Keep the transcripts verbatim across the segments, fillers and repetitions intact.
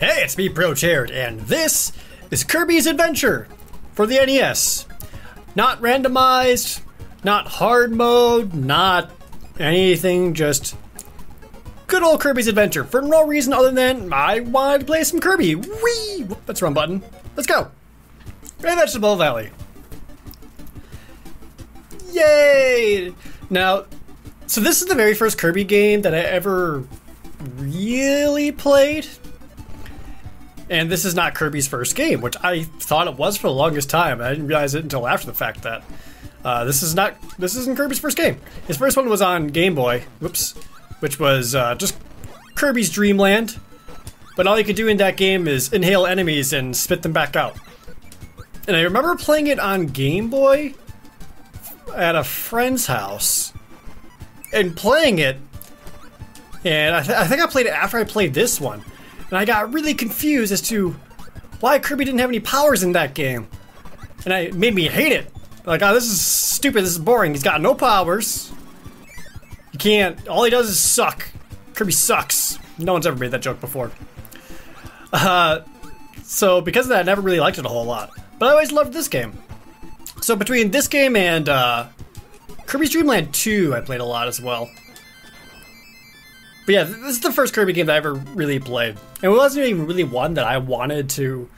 Hey, it's me, ProJared, and this is Kirby's Adventure for the N E S. Not randomized, not hard mode, not anything, just good old Kirby's Adventure for no reason other than I wanted to play some Kirby. Whee! That's the wrong button. Let's go. Red Vegetable Valley. Yay! Now, so this is the very first Kirby game that I ever really played. And this is not Kirby's first game, which I thought it was for the longest time. I didn't realize it until after the fact that uh, this is not this isn't Kirby's first game. His first one was on Game Boy, whoops, which was uh, just Kirby's Dream Land. But all you could do in that game is inhale enemies and spit them back out. And I remember playing it on Game Boy at a friend's house and playing it. And I, th I think I played it after I played this one. And I got really confused as to why Kirby didn't have any powers in that game. And I, it made me hate it. Like, oh, this is stupid, this is boring. He's got no powers. He can't, all he does is suck. Kirby sucks. No one's ever made that joke before. Uh, so because of that, I never really liked it a whole lot. But I always loved this game. So between this game and uh, Kirby's Dream Land two, I played a lot as well. But yeah, this is the first Kirby game that I ever really played. And it wasn't even really one that I wanted to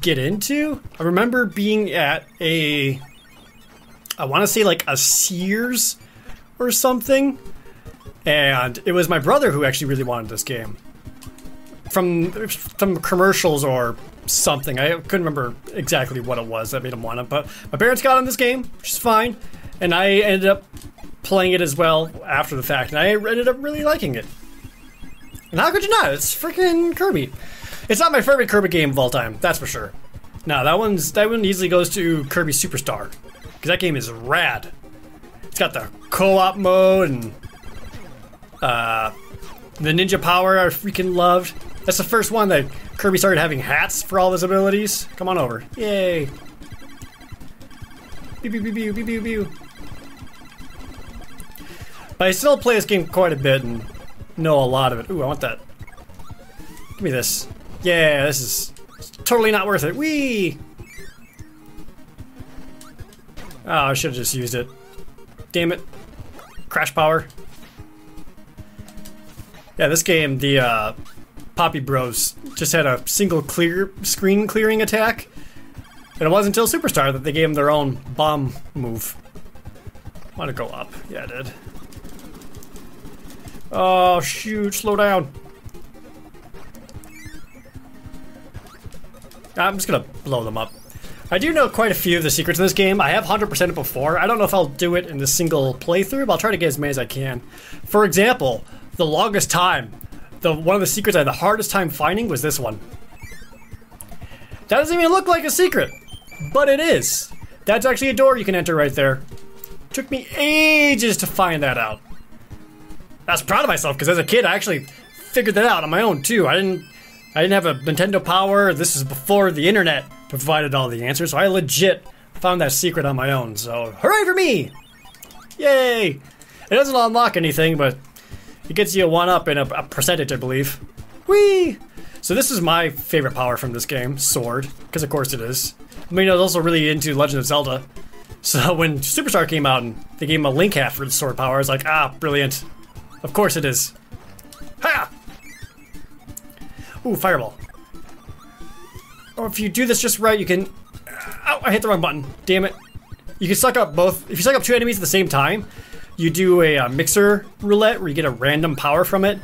get into. I remember being at a, I want to say like a Sears or something. And it was my brother who actually really wanted this game. From, from commercials or something. I couldn't remember exactly what it was that made him want it. But my parents got on this game, which is fine. And I ended up playing it as well after the fact, and I ended up really liking it. And how could you not? It's freaking Kirby. It's not my favorite Kirby game of all time, that's for sure. No, that one's that one easily goes to Kirby Superstar, because that game is rad. It's got the co-op mode and uh, the ninja power I freaking loved. That's the first one that Kirby started having hats for all his abilities. Come on over, yay! Beep beep beep beep beep beep beep. But I still play this game quite a bit and know a lot of it. Ooh, I want that. Give me this. Yeah, this is totally not worth it. Whee! Oh, I should have just used it. Damn it. Crash power. Yeah, this game, the uh, Poppy Bros just had a single clear screen clearing attack. And it wasn't until Superstar that they gave them their own bomb move. I want to go up. Yeah, I did. Oh shoot, slow down. I'm just gonna blow them up. I do know quite a few of the secrets in this game. I have one hundred percent it before. I don't know if I'll do it in the single playthrough, but I'll try to get as many as I can. For example, the longest time, the one of the secrets I had the hardest time finding was this one. That doesn't even look like a secret, but it is. That's actually a door you can enter right there. Took me ages to find that out. I was proud of myself because as a kid I actually figured that out on my own too. I didn't I didn't have a Nintendo Power. This is before the internet provided all the answers, so I legit found that secret on my own. So hooray for me! Yay! It doesn't unlock anything, but it gets you a one up in a, a percentage, I believe. Whee! So this is my favorite power from this game, Sword, because of course it is. I mean, I was also really into Legend of Zelda. So when Superstar came out and they gave him a link half for the sword power, I was like, ah, brilliant. Of course it is. Ha! Ooh, fireball. Or if you do this just right, you can... Ow, I hit the wrong button. Damn it. You can suck up both... If you suck up two enemies at the same time, you do a uh, mixer roulette where you get a random power from it.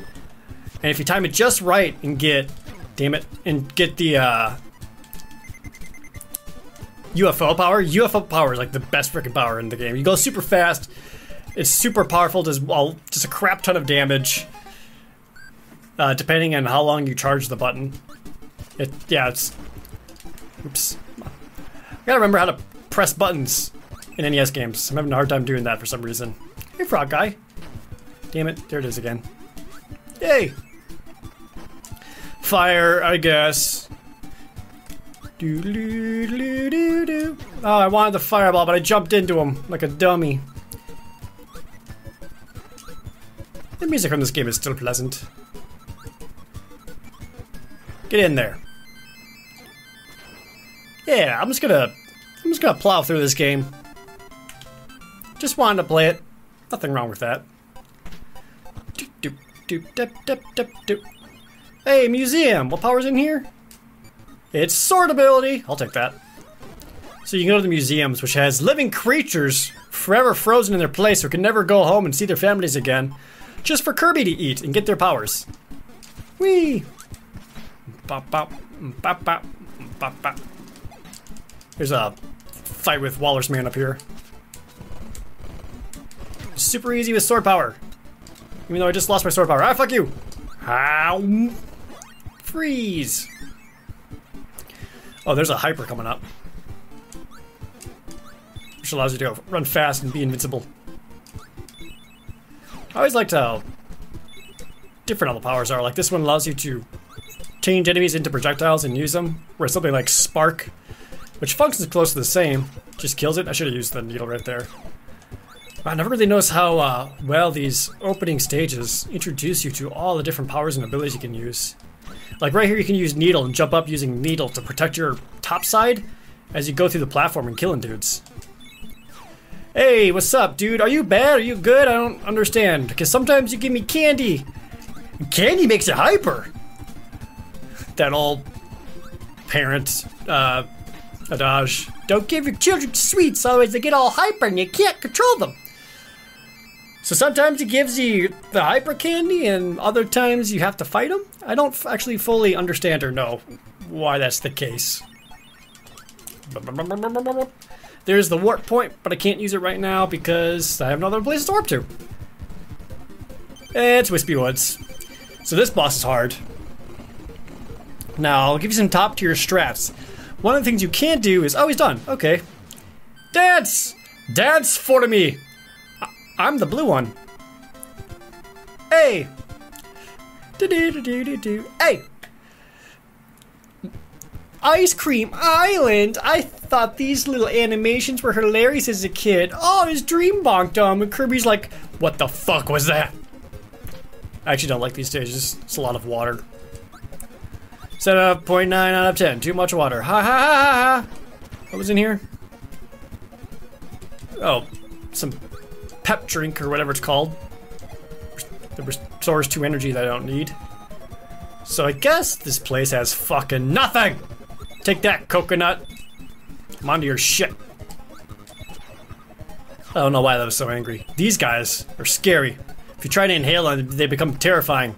And if you time it just right and get... Damn it. And get the... Uh, U F O power. U F O power is like the best freaking power in the game. You go super fast. It's super powerful, does well, just a crap ton of damage, uh, depending on how long you charge the button. It, yeah, it's... Oops. I gotta remember how to press buttons in N E S games. I'm having a hard time doing that for some reason. Hey, frog guy. Damn it, there it is again. Yay! Fire, I guess. Doo-doo-doo-doo-doo. Oh, I wanted the fireball, but I jumped into him like a dummy. The music from this game is still pleasant. Get in there. Yeah, I'm just gonna, I'm just gonna plow through this game. Just wanted to play it. Nothing wrong with that. Doop, doop, doop, doop, doop, doop, doop. Hey, museum! What power's in here? It's sword ability! I'll take that. So you can go to the museums, which has living creatures forever frozen in their place who can never go home and see their families again, just for Kirby to eat and get their powers. Whee! Bop, bop, bop, bop, bop, bop. There's a fight with Walrus Man up here. Super easy with sword power. Even though I just lost my sword power. Ah, fuck you! Ow! Freeze! Oh, there's a hyper coming up. Which allows you to go run fast and be invincible. I always liked how different all the powers are. Like, this one allows you to change enemies into projectiles and use them. Whereas something like Spark, which functions close to the same, just kills it. I should have used the needle right there. I never really noticed how uh, well these opening stages introduce you to all the different powers and abilities you can use. Like right here you can use needle and jump up using needle to protect your top side as you go through the platform and killing dudes. Hey, what's up, dude? Are you bad? Are you good? I don't understand. Because sometimes you give me candy. Candy makes it hyper. That old parent uh, adage. Don't give your children sweets, otherwise they get all hyper and you can't control them. So sometimes it gives you the hyper candy and other times you have to fight them? I don't f actually fully understand or know why that's the case. There's the warp point, but I can't use it right now because I have no other place to warp to. It's Wispy Woods. So this boss is hard. Now, I'll give you some top tier strats. One of the things you can do is, oh, he's done, okay. Dance! Dance for me! I'm the blue one. Hey! Do do do do do do. Hey! Ice Cream Island! I thought these little animations were hilarious as a kid. Oh, his dream bonked on when Kirby's like, what the fuck was that? I actually don't like these stages. It's a lot of water. Set up zero point nine out of ten. Too much water. Ha ha ha ha ha! What was in here? Oh, some pep drink or whatever it's called. It restores two energy that I don't need. So I guess this place has fucking nothing! Take that, coconut! I'm onto your shit. I don't know why that was so angry. These guys are scary. If you try to inhale them, they become terrifying.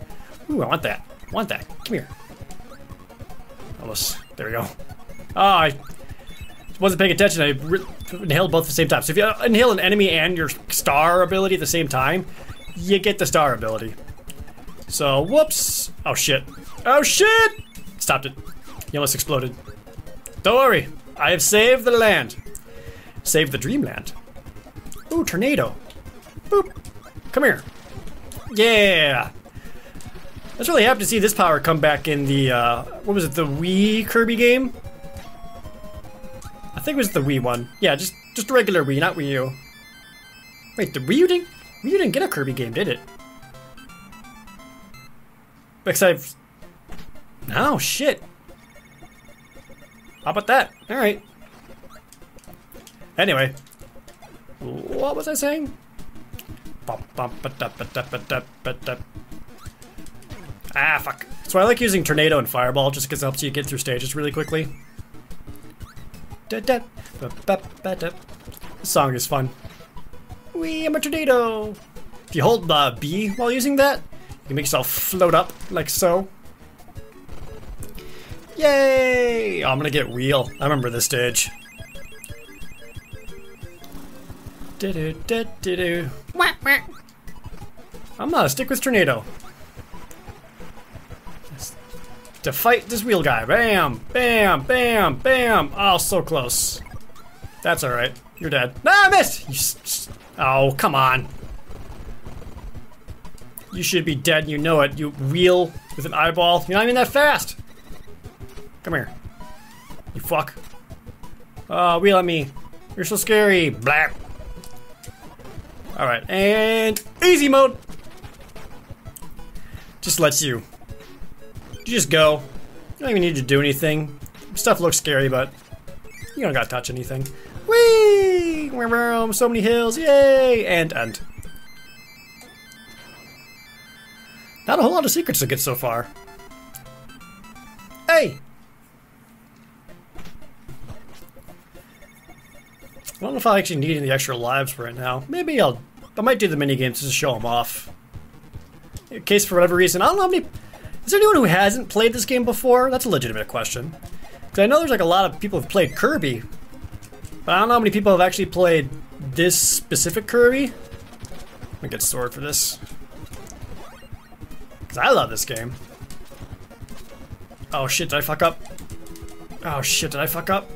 Ooh, I want that. I want that. Come here. Almost. There we go. Oh, I wasn't paying attention. I re- inhaled both at the same time. So if you inhale an enemy and your star ability at the same time, you get the star ability. So, whoops. Oh, shit. Oh, shit! Stopped it. You almost exploded. Don't worry. I have saved the land. Saved the dreamland. Ooh, tornado. Boop. Come here. Yeah. I was really happy to see this power come back in the, uh, what was it, the Wii Kirby game? I think it was the Wii one. Yeah, just just regular Wii, not Wii U. Wait, the Wii U didn't, Wii U didn't get a Kirby game, did it? Because I've... Oh, shit. How about that? Alright. Anyway. What was I saying? Ah, fuck. So I like using Tornado and Fireball just because it helps you get through stages really quickly. This song is fun. Wee, I'm a tornado! If you hold uh, B while using that, you can make yourself float up, like so. Yay! Oh, I'm gonna get real. I remember this stage. Do-do, do-do-do. I'm gonna stick with Tornado. To fight this wheel guy. Bam! Bam! Bam! Bam! Oh, so close. That's alright. You're dead. No, I missed! You s oh, come on. You should be dead, you know it. You wheel with an eyeball. You're not even that fast! Come here. You fuck. Oh, wheel at me. You're so scary. Blah. Alright, and easy mode! Just lets you. You just go. You don't even need to do anything. Stuff looks scary, but you don't gotta touch anything. Whee! So many hills, yay! And end. Not a whole lot of secrets to get so far. Hey! I don't know if I actually need any extra lives right now. Maybe I'll... I might do the minigames just to show them off. In case for whatever reason, I don't know how many... Is there anyone who hasn't played this game before? That's a legitimate question. Because I know there's like a lot of people who've played Kirby. But I don't know how many people have actually played this specific Kirby. I'm gonna get a sword for this. Because I love this game. Oh shit, did I fuck up? Oh shit, did I fuck up?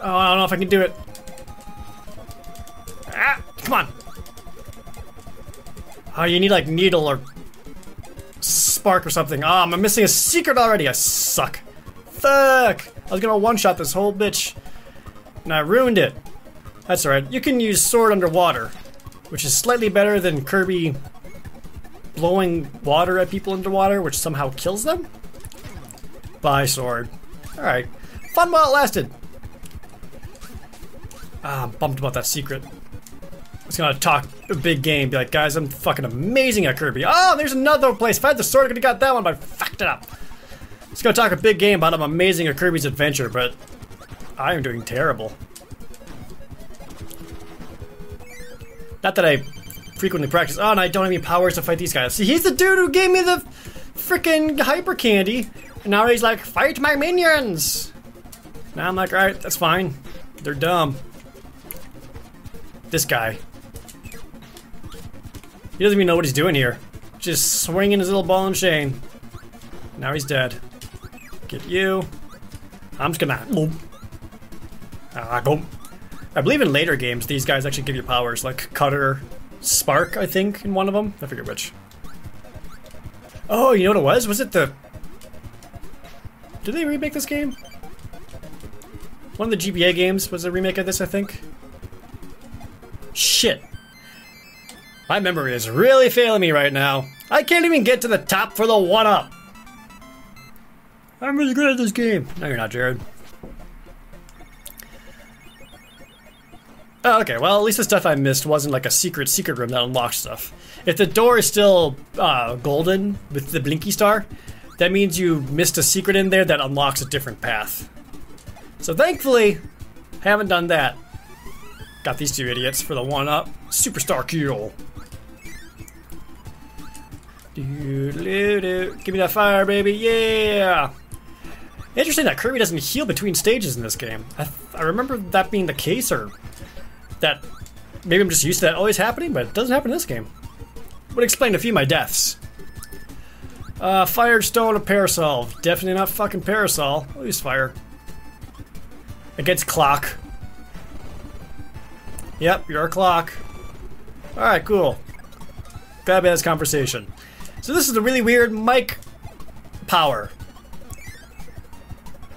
Oh, I don't know if I can do it. Ah, come on. Oh, you need like needle or spark or something. Ah, oh, I'm missing a secret already. I suck. Fuck. I was gonna one-shot this whole bitch. And I ruined it. That's alright. You can use sword underwater, which is slightly better than Kirby blowing water at people underwater, which somehow kills them. Bye, sword. Alright. Fun while it lasted. Ah, I'm bummed about that secret. I was gonna talk a big game, be like, guys, I'm fucking amazing at Kirby. Oh, there's another place. If I had the sword, I could have got that one, but I fucked it up. I was gonna talk a big game about I'm amazing at Kirby's Adventure, but I am doing terrible. Not that I frequently practice. Oh, and I don't have any powers to fight these guys. See, he's the dude who gave me the freaking hyper candy, and now he's like, fight my minions. Now I'm like, all right, that's fine. They're dumb. This guy. He doesn't even know what he's doing here. Just swinging his little ball and chain. Now he's dead. Get you. I'm just gonna... Boom. Ah, go. I believe in later games, these guys actually give you powers, like Cutter, Spark, I think, in one of them. I forget which. Oh, you know what it was? Was it the... Did they remake this game? One of the G B A games was a remake of this, I think. Shit. My memory is really failing me right now. I can't even get to the top for the one-up. I'm really good at this game. No, you're not, Jared. Oh, okay, well, at least the stuff I missed wasn't like a secret secret room that unlocks stuff. If the door is still uh, golden with the blinky star, that means you missed a secret in there that unlocks a different path. So thankfully, haven't done that. Got these two idiots for the one-up. Superstar kill. Doo-doo-doo. Give me that fire, baby. Yeah! Interesting that Kirby doesn't heal between stages in this game. I, th I remember that being the case, or that maybe I'm just used to that always happening, but it doesn't happen in this game. Would explain a few of my deaths. Uh, fired stone or parasol. Definitely not fucking parasol. I'll use fire. Against clock. Yep, you're a clock. Alright, cool. Glad we had this conversation. So this is the really weird mic power.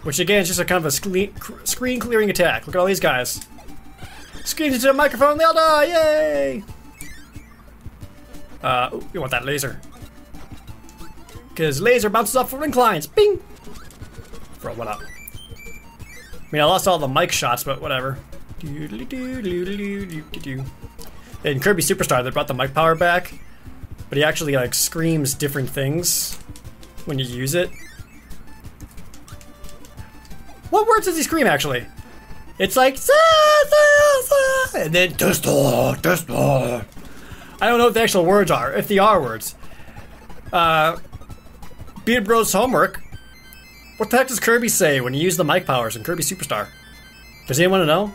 Which again is just a kind of a screen clearing attack. Look at all these guys. Screams into a microphone, they all die! Yay! Uh, ooh, you want that laser. Because laser bounces off of inclines. Bing! Throw one up. I mean, I lost all the mic shots, but whatever. In Kirby Superstar, they brought the mic power back, but he actually like screams different things when you use it. What words does he scream actually? It's like sa, sa, sa, and then testo, testo. I don't know what the actual words are, if they are words. Uh, Beard Bros homework. What the heck does Kirby say when you use the mic powers in Kirby Superstar? Does anyone know?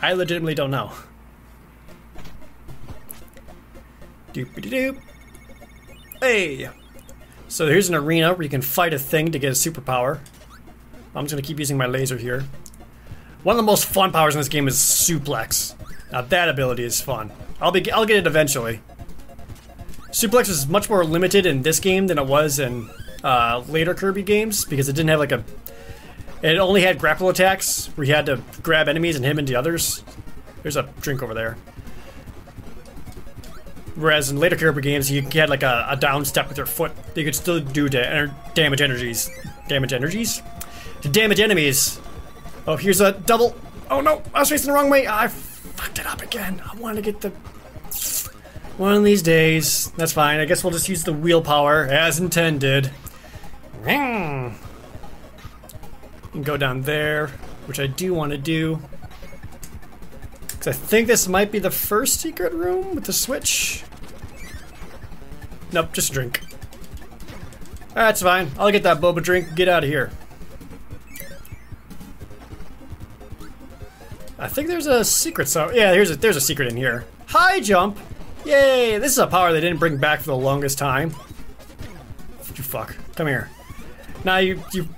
I legitimately don't know. Doop-a-doop. Hey! So here's an arena where you can fight a thing to get a superpower. I'm just gonna keep using my laser here. One of the most fun powers in this game is suplex. Now that ability is fun. I'll be I'll get it eventually. Suplex is much more limited in this game than it was in uh, later Kirby games because it didn't have like a... It only had grapple attacks where you had to grab enemies and him into others. There's a drink over there. Whereas in later Kirby games, you had like a, a down step with your foot. You could still do da damage energies. Damage energies? To damage enemies. Oh, here's a double. Oh no, I was facing the wrong way. I fucked it up again. I wanted to get the... One of these days. That's fine. I guess we'll just use the wheel power as intended. Ring. And go down there, which I do want to do. Because I think this might be the first secret room with the switch. Nope, just a drink. That's fine. I'll get that boba drink. Get out of here. I think there's a secret. So yeah, here's a, there's a secret in here. High jump. Yay! This is a power they didn't bring back for the longest time. You fuck. Come here. Now you you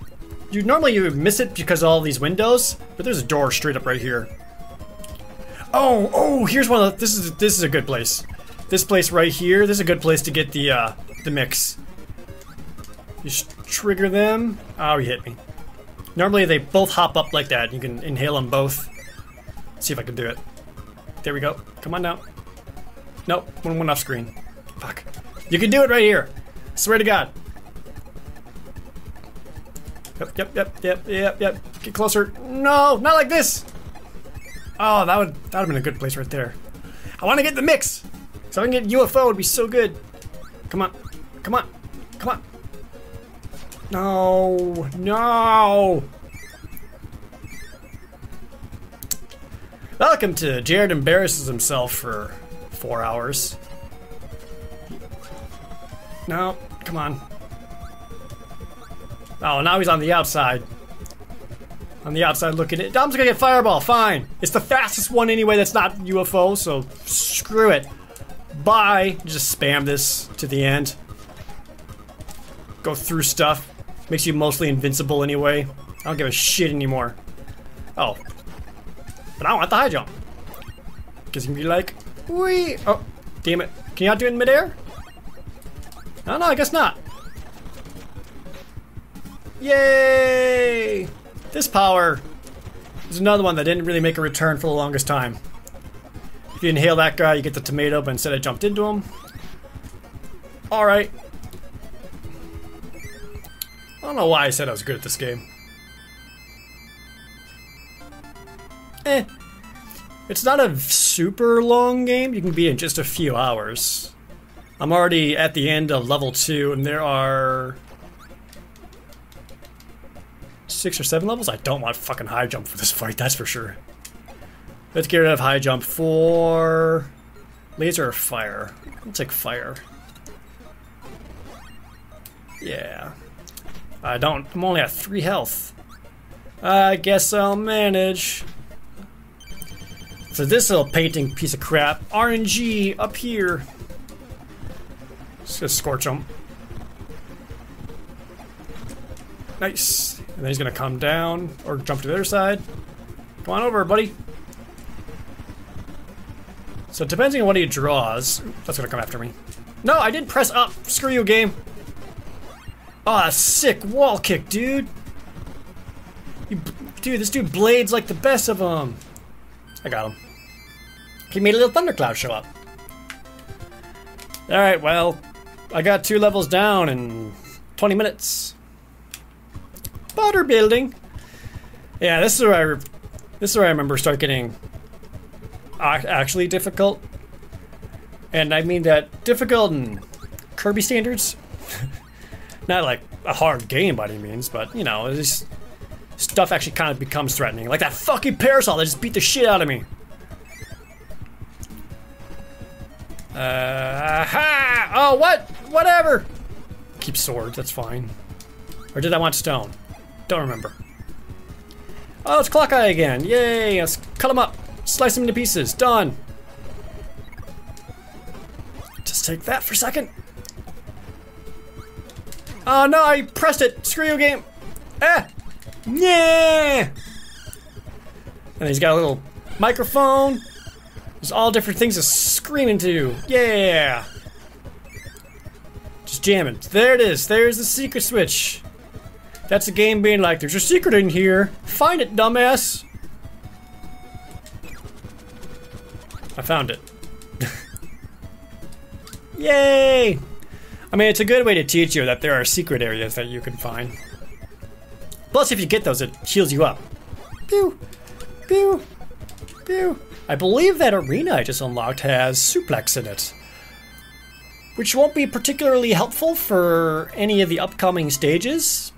you normally you would miss it because of all these windows, but there's a door straight up right here. Oh, oh, here's one of the, this is this is a good place. This place right here, this is a good place to get the uh the mix. You just trigger them. Oh, you hit me. Normally they both hop up like that. You can inhale them both. Let's see if I can do it. There we go. Come on now. Nope, one went off screen. Fuck. You can do it right here. I swear to God. Yep, yep, yep, yep, yep, yep. Get closer. No, not like this. Oh, that would that would have been a good place right there. I want to get the mix. So I can get U F O would be so good. Come on, come on, come on. No, no. Welcome to Jared embarrasses himself for four hours. No, come on. Oh, now he's on the outside. On the outside looking at. Dom's gonna get fireball, fine. It's the fastest one anyway that's not U F O, so screw it. Bye. Just spam this to the end. Go through stuff. Makes you mostly invincible anyway. I don't give a shit anymore. Oh. But I want the high jump. Because you can be like, wee! Oh, damn it. Can you not do it in midair? No, no, I guess not. Yay! This power is another one that didn't really make a return for the longest time. If you inhale that guy, you get the tomato, but instead I jumped into him. Alright. I don't know why I said I was good at this game. Eh. It's not a super long game. You can be in just a few hours. I'm already at the end of level two, and there are six or seven levels. I don't want fucking high jump for this fight, that's for sure. Let's get rid of high jump for laser or fire. Let's take fire. Yeah. I don't, I'm only at three health. I guess I'll manage. So this little painting piece of crap, R N G up here. Just gonna scorch him. Nice. And then he's gonna come down or jump to the other side. Come on over, buddy. So depending on what he draws, that's gonna come after me. No, I didn't press up. Screw you, game. Ah, oh, sick wall kick, dude. You, dude, this dude blades like the best of them. I got him. He made a little thundercloud show up. All right, well, I got two levels down in twenty minutes. Butter building. Yeah, this is where I, re this is where I remember start getting actually difficult, and I mean that difficult in Kirby standards. Not like a hard game by any means, but you know, it's stuff actually kind of becomes threatening. Like that fucking parasol that just beat the shit out of me. Uh, ha! Oh, what? Whatever! Keep sword, that's fine. Or did I want stone? Don't remember. Oh, it's Clock Eye again. Yay! Let's cut him up. Slice him into pieces. Done. Just take that for a second. Oh no, I pressed it. Screw you, game. Eh! Yeah! And he's got a little microphone. There's all different things to scream into. Yeah! Just jamming. There it is. There's the secret switch. That's the game being like, there's a secret in here. Find it, dumbass. I found it. Yay! I mean, it's a good way to teach you that there are secret areas that you can find. Plus, if you get those, it heals you up. Pew! Pew! Pew! I believe that arena I just unlocked has suplex in it, which won't be particularly helpful for any of the upcoming stages,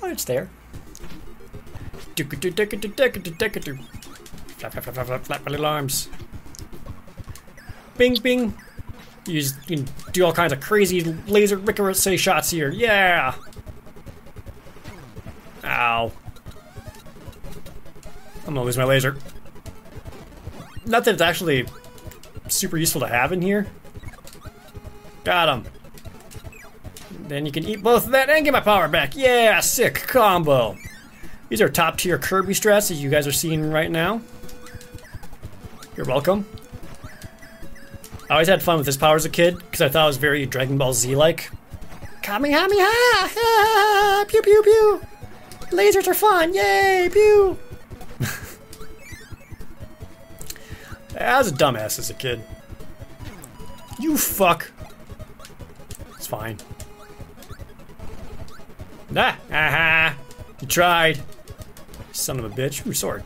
but it's there. Flap, flap, flap, flap, flap my little arms. Bing, bing. You, just, you can do all kinds of crazy laser ricochet shots here. Yeah! Ow. I'm gonna lose my laser. Not that it's actually super useful to have in here. Got him. Then you can eat both of that and get my power back. Yeah, sick combo. These are top tier Kirby strats that you guys are seeing right now. You're welcome. I always had fun with this power as a kid because I thought it was very Dragon Ball Z like. Kamehameha! Pew pew pew! Lasers are fun! Yay! Pew! I was a dumbass as a kid. You fuck. It's fine. Nah! Aha! You tried. Son of a bitch. Ooh, sword.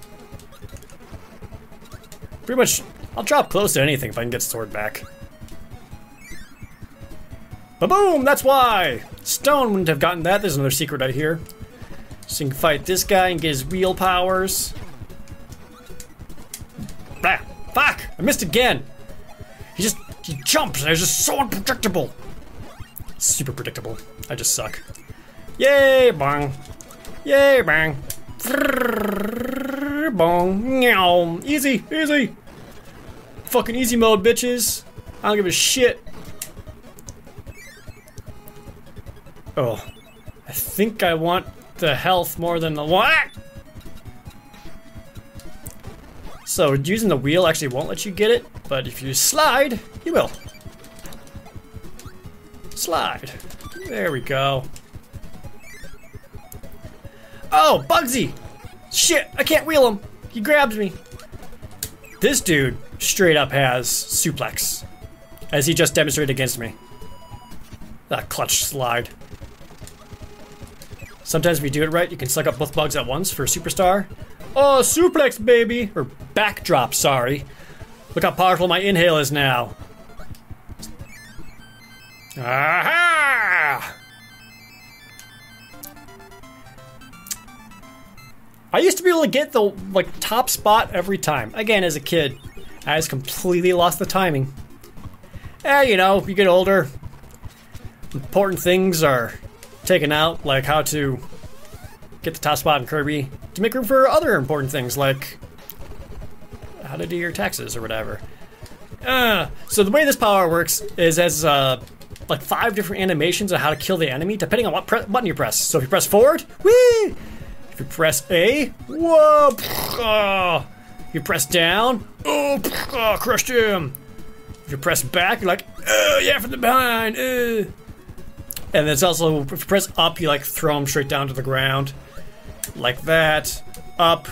Pretty much, I'll drop close to anything if I can get sword back. Ba-boom! That's why! Stone wouldn't have gotten that. There's another secret out here. So you can fight this guy and get his wheel powers. Blah! Fuck! I missed again! He just, he jumped and it was just so unpredictable! Super predictable. I just suck. Yay! Bong! Yay! Bang! Bong! Easy! Easy! Fucking easy mode, bitches! I don't give a shit! Oh. I think I want the health more than the- what? So, using the wheel actually won't let you get it, but if you slide, you will. Slide. There we go. Oh, Bugsy! Shit, I can't wheel him. He grabs me. This dude straight up has suplex, as he just demonstrated against me. That clutch slide. Sometimes if you do it right, you can suck up both bugs at once for a superstar. Oh, suplex, baby! Or backdrop, sorry. Look how powerful my inhale is now. Aha! I used to be able to get the like top spot every time. Again, as a kid, I just completely lost the timing. Eh, you know, you get older, important things are taken out, like how to get the top spot in Kirby to make room for other important things, like how to do your taxes or whatever. Uh, so the way this power works is as uh, like five different animations on how to kill the enemy, depending on what pre button you press. So if you press forward, whee! If you press A, whoa, pff, oh. If you press down, oh, pff, oh, crushed him. If you press back, you're like, oh, yeah, from the behind, uh. And it's also, if you press up, you like throw him straight down to the ground. Like that, up,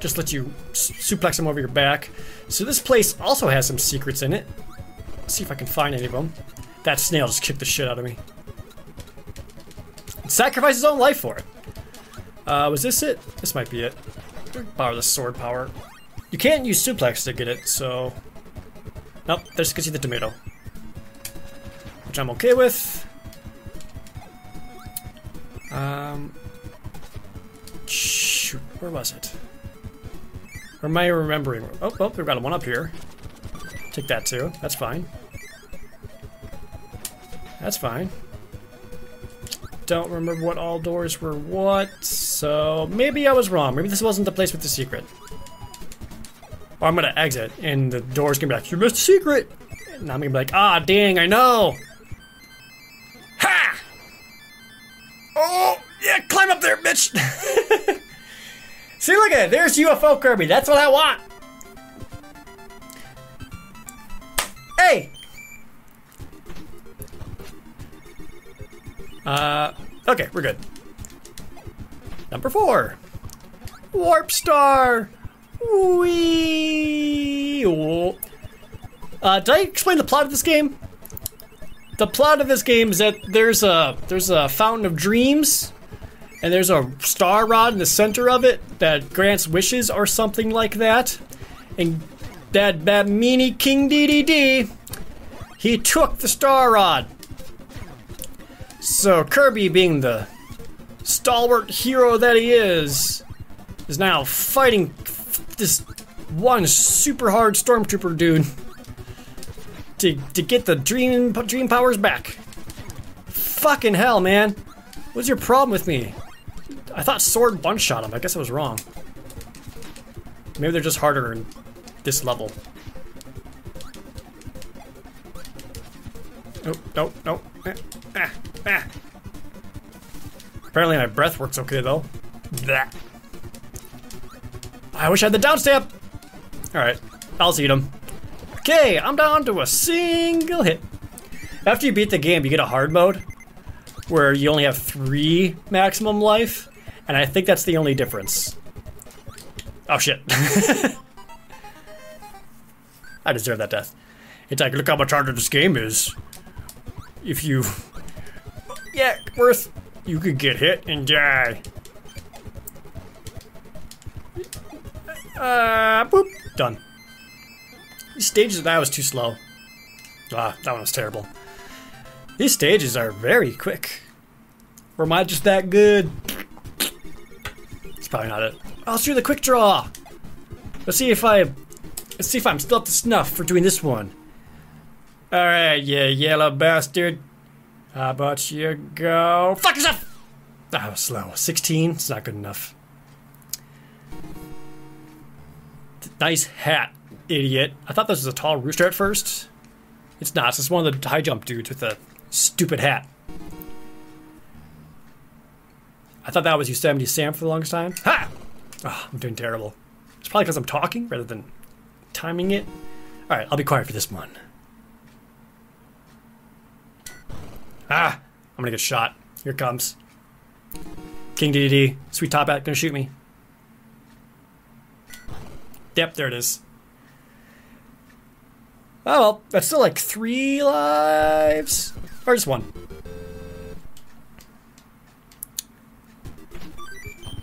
just let you suplex him over your back. So this place also has some secrets in it. Let's see if I can find any of them. That snail just kicked the shit out of me. It sacrificed his own life for it. Uh, was this it? This might be it. Power the sword power. You can't use suplex to get it, so... Nope, there's just gives you the tomato. Which I'm okay with. Um... Shoot, where was it? Or am I remembering? Oh, oh, we've got one up here. Take that too, that's fine. That's fine. Don't remember what all doors were what, so maybe I was wrong. Maybe this wasn't the place with the secret. Or I'm gonna exit and the door's gonna be like, you missed the secret! And I'm gonna be like, ah, dang, I know! Ha! Oh, yeah, climb up there, bitch! See, look at it, there's U F O Kirby, that's what I want! Hey! Uh, okay, we're good. Number four. Warp Star! Whee! Uh, did I explain the plot of this game? the plot of this game is that there's a there's a fountain of dreams, and there's a star rod in the center of it that grants wishes or something like that. And that that meanie King D D D, he took the star rod. So Kirby, being the stalwart hero that he is, is now fighting this one super hard stormtrooper dude to to get the dream dream powers back. Fucking hell, man! What's your problem with me? I thought sword one shot him. I guess I was wrong. Maybe they're just harder in this level. Nope, nope, nope. Eh, eh, eh. Apparently my breath works okay though. Blah. I wish I had the down stamp. All right, I'll just eat him. Okay, I'm down to a single hit. After you beat the game, you get a hard mode where you only have three maximum life, and I think that's the only difference. Oh shit. I deserve that death. It's like, look how much harder this game is. If you, yeah, worth, you could get hit and die. Uh, boop, done. These stages, that was too slow. Ah, that one was terrible. These stages are very quick. Or am I just that good? It's probably not it. I'll do the quick draw. Let's see if I, let's see if I'm still up to snuff for doing this one. All right, you yellow bastard. How about you go? Fuck yourself! That was slow. sixteen, it's not good enough. Nice hat, idiot. I thought this was a tall rooster at first. It's not, it's just one of the high jump dudes with a stupid hat. I thought that was Yosemite Sam for the longest time. Ha! Oh, I'm doing terrible. It's probably because I'm talking rather than timing it. All right, I'll be quiet for this one. Ah, I'm gonna get shot. Here it comes. King D D D, sweet top hat, gonna shoot me. Yep, there it is. Oh, well, that's still like three lives. Or just one.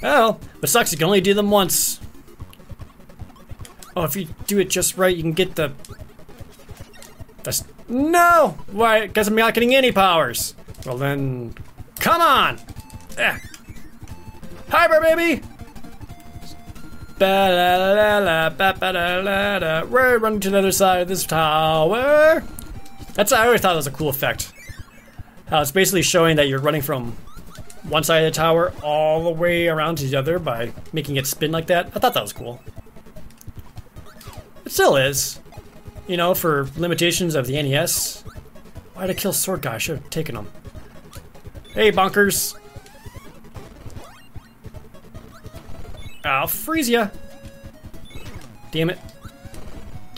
Oh, but sucks, you can only do them once. Oh, if you do it just right, you can get the... That's... No! Why? Because I'm not getting any powers. Well then, come on! Eh. Hyper, baby! We're running to the other side of this tower. That's, I always thought that was a cool effect. Uh, it's basically showing that you're running from one side of the tower all the way around to the other by making it spin like that. I thought that was cool. It still is. You know, for limitations of the N E S. Why'd I kill sword guy? I should have taken him. Hey, bonkers. I'll freeze ya. Damn it.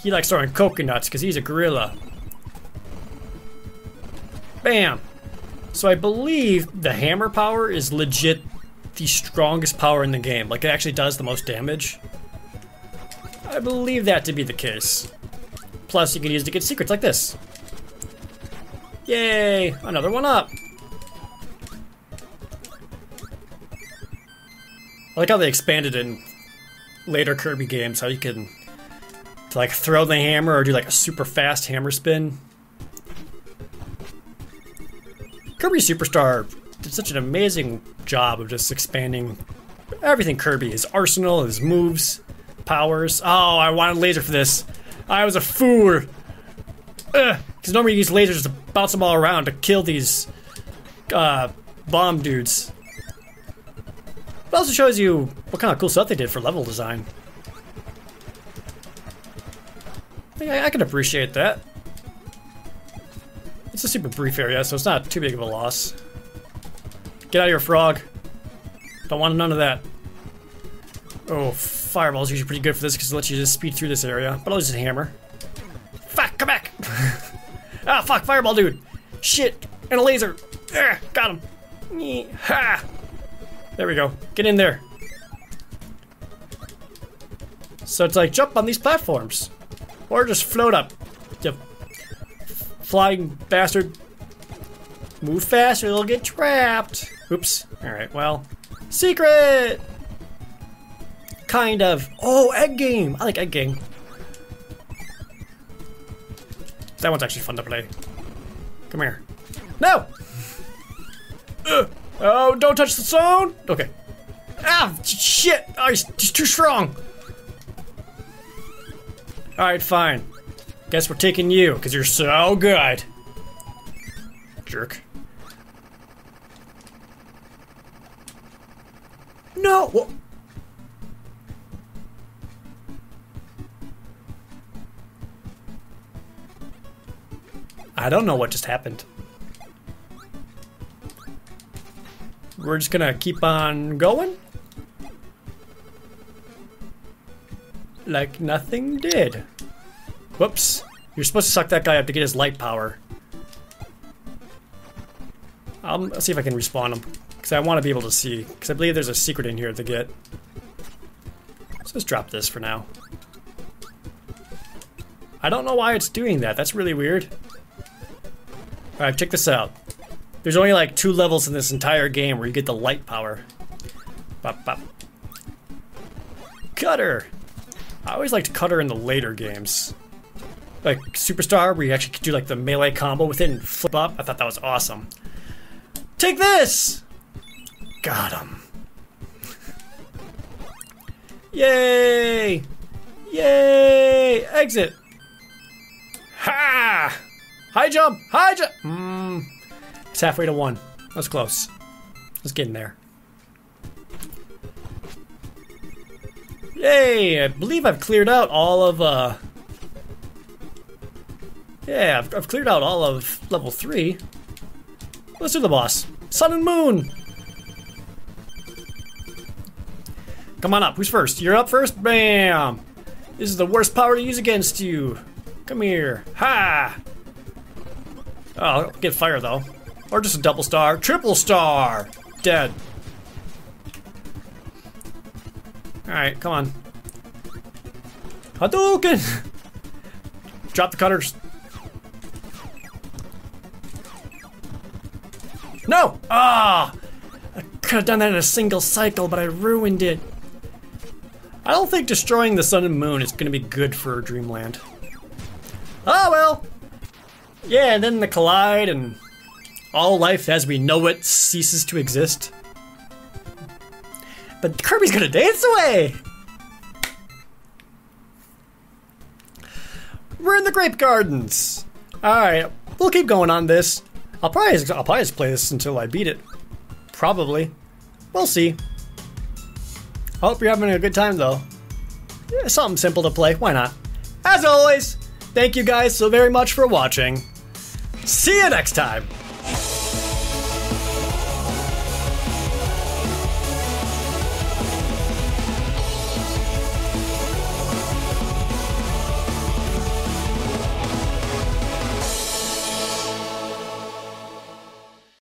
He likes throwing coconuts because he's a gorilla. Bam. So I believe the hammer power is legit the strongest power in the game. Like, it actually does the most damage. I believe that to be the case. Plus, you can use it to get secrets like this. Yay! Another one up! I like how they expanded in later Kirby games, how you can like throw the hammer or do like a super fast hammer spin. Kirby Superstar did such an amazing job of just expanding everything Kirby, his arsenal, his moves, powers. Oh, I wanted laser for this. I was a fool. Because normally you use lasers to bounce them all around to kill these uh, bomb dudes. It also shows you what kind of cool stuff they did for level design. I think I, I can appreciate that. It's a super brief area, so it's not too big of a loss. Get out of here, frog. Don't want none of that. Oh, fireball's usually pretty good for this because it lets you just speed through this area. But I'll just hammer. Fuck, come back! Ah, fuck, fireball dude! Shit! And a laser! Ugh, got him! Yee, ha! There we go. Get in there! So it's like, jump on these platforms! Or just float up, you flying bastard. Move faster, they'll get trapped. Oops. Alright, well. Secret! Kind of. Oh, egg game! I like egg game. That one's actually fun to play. Come here. No! Uh, oh, don't touch the zone! Okay. Ah, shit! Oh, he's, he's too strong! Alright, fine. Guess we're taking you, because you're so good. Jerk. No! Whoa. I don't know what just happened. We're just gonna keep on going? Like nothing did. Whoops. You're supposed to suck that guy up to get his light power. I'll see if I can respawn him, because I want to be able to see, because I believe there's a secret in here to get. So let's drop this for now. I don't know why it's doing that. That's really weird. Alright, check this out. There's only like two levels in this entire game where you get the light power. Bop, bop. Cutter! I always liked Cutter in the later games. Like Superstar, where you actually could do like the melee combo with it and flip up. I thought that was awesome. Take this! Got him. Yay! Yay! Exit! Ha! High jump! High jump! Mmm. It's halfway to one. That's close. Let's get in there. Yay! I believe I've cleared out all of, uh... yeah, I've, I've cleared out all of level three. Let's do the boss. Sun and Moon! Come on up. Who's first? You're up first? Bam! This is the worst power to use against you. Come here. Ha! Oh, I'll get fire, though. Or just a double star. Triple star! Dead. Alright, come on. Hadouken! Drop the cutters. No! Ah! I could have done that in a single cycle, but I ruined it. I don't think destroying the sun and moon is going to be good for Dreamland. Oh, well! Yeah, and then the collide and... all life as we know it ceases to exist. But Kirby's gonna dance away! We're in the grape gardens! Alright, we'll keep going on this. I'll probably, I'll probably just play this until I beat it. Probably. We'll see. I hope you're having a good time though. Yeah, something simple to play, why not? As always, thank you guys so very much for watching. See you next time!